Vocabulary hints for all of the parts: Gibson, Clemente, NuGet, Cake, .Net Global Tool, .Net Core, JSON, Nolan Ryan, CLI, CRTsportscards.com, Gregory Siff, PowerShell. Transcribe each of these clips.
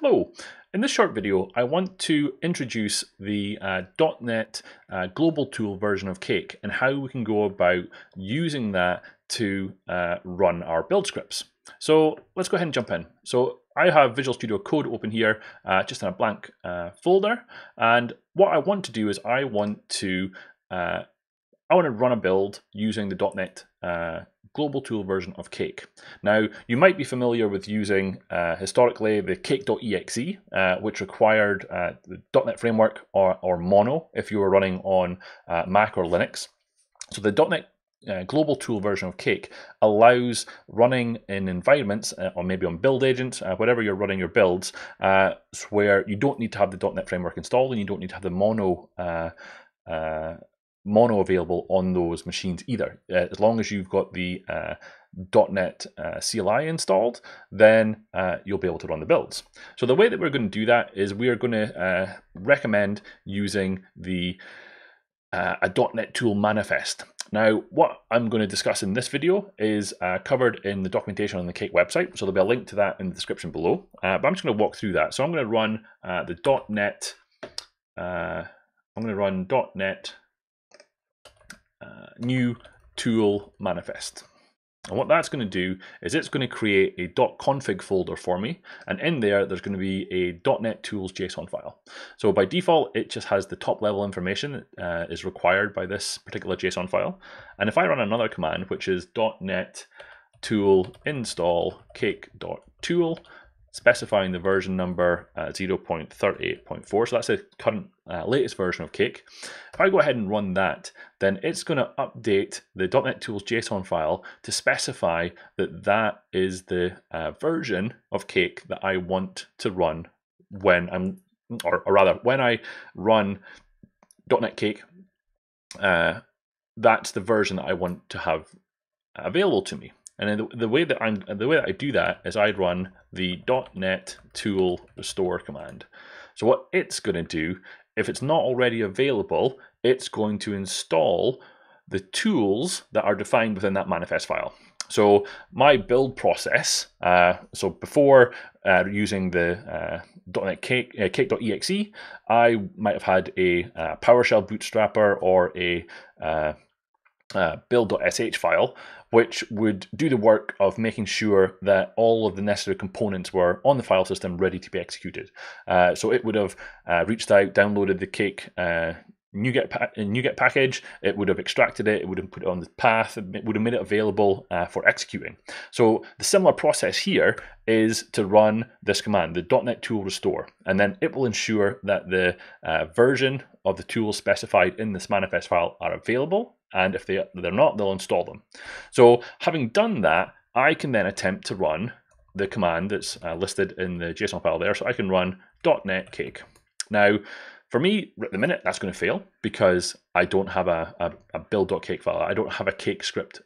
Hello, in this short video I want to introduce the .NET Global Tool version of Cake and how we can go about using that to run our build scripts. So let's go ahead and jump in. So I have Visual Studio Code open here just in a blank folder, and what I want to do is I want to run a build using the .NET Global Tool version of Cake. Now, you might be familiar with using historically the Cake.exe, which required the .NET framework or Mono if you were running on Mac or Linux. So the .NET Global Tool version of Cake allows running in environments, or maybe on build agents, wherever you're running your builds, where you don't need to have the .NET framework installed and you don't need to have the Mono available on those machines either. As long as you've got the .NET CLI installed, then you'll be able to run the builds. So the way that we're going to do that is we are going to recommend using the a .NET tool manifest. Now, what I'm going to discuss in this video is covered in the documentation on the Cake website, so there'll be a link to that in the description below. But I'm just going to walk through that. So I'm going to run .NET new tool manifest, and what that's going to do is it's going to create a .config folder for me, and in there's going to be a .NET tools JSON file. So by default it just has the top level information that is required by this particular JSON file, and if I run another command, which is .NET tool install cake.tool, specifying the version number 0.38.4, so that's the current latest version of Cake. If I go ahead and run that, then it's going to update the .NET Tools JSON file to specify that that is the version of Cake that I want to run when I'm, when I run .NET Cake, that's the version that I want to have available to me. And then the way that I do that is I run the .NET tool restore command. So what it's going to do, if it's not already available, it's going to install the tools that are defined within that manifest file. So my build process, so before using the .NET Cake.exe, I might have had a PowerShell bootstrapper or a build.sh file, which would do the work of making sure that all of the necessary components were on the file system ready to be executed. So it would have reached out, downloaded the Cake NuGet package, it would have extracted it would have put it on the path, it would have made it available for executing. So the similar process here is to run this command, the .NET tool restore, and then it will ensure that the version of the tools specified in this manifest file are available, and if they're not, they'll install them. So having done that, I can then attempt to run the command that's listed in the JSON file there, so I can run .NET Cake. Now, for me, at the minute, that's going to fail because I don't have a build.cake file. I don't have a Cake script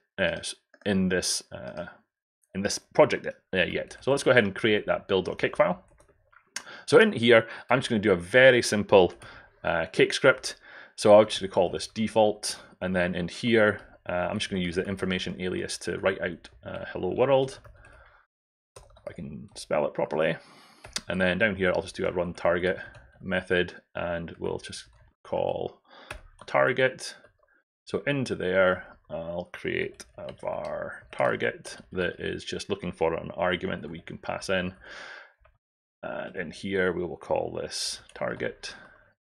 in this project yet. So let's go ahead and create that build.cake file. So in here, I'm just going to do a very simple Cake script. So I'm just going to call this default, and then in here, I'm just going to use the information alias to write out hello world, if I can spell it properly. And then down here, I'll just do a run target method, and we'll just call target. So into there, I'll create a var target that is just looking for an argument that we can pass in. And in here, we will call this target.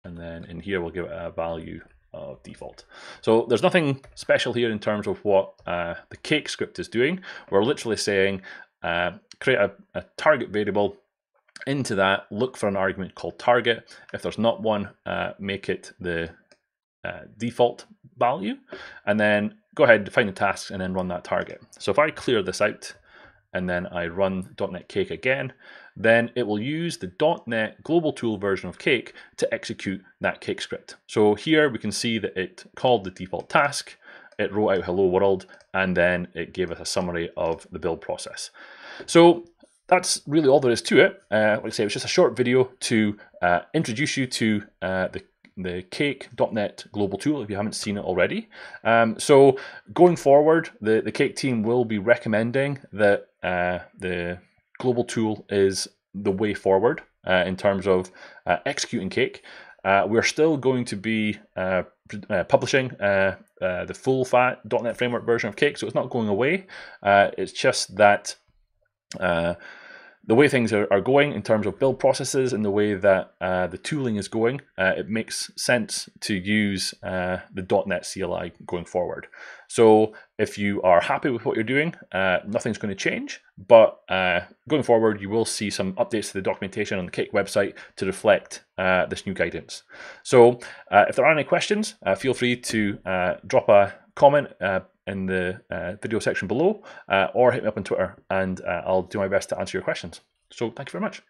And then in here, we'll give it a value of default. So there's nothing special here in terms of what the Cake script is doing. We're literally saying create a target variable. Into that, look for an argument called target. If there's not one, make it the default value, and then go ahead, define the tasks, and then run that target. So if I clear this out, and then I run .NET Cake again, then it will use the .NET Global Tool version of Cake to execute that Cake script. So here we can see that it called the default task, it wrote out hello world, and then it gave us a summary of the build process. So that's really all there is to it. Like I say, it was just a short video to introduce you to the Cake.NET Global Tool if you haven't seen it already. So going forward, the Cake team will be recommending that the Global Tool is the way forward. in terms of executing Cake. We're still going to be publishing the full fat .NET Framework version of Cake, so it's not going away. It's just that the way things are going in terms of build processes and the way that the tooling is going, it makes sense to use the .NET CLI going forward. So if you are happy with what you're doing, nothing's going to change, but going forward, you will see some updates to the documentation on the Cake website to reflect this new guidance. So if there are any questions, feel free to drop a comment in the video section below, or hit me up on Twitter, and I'll do my best to answer your questions. So thank you very much.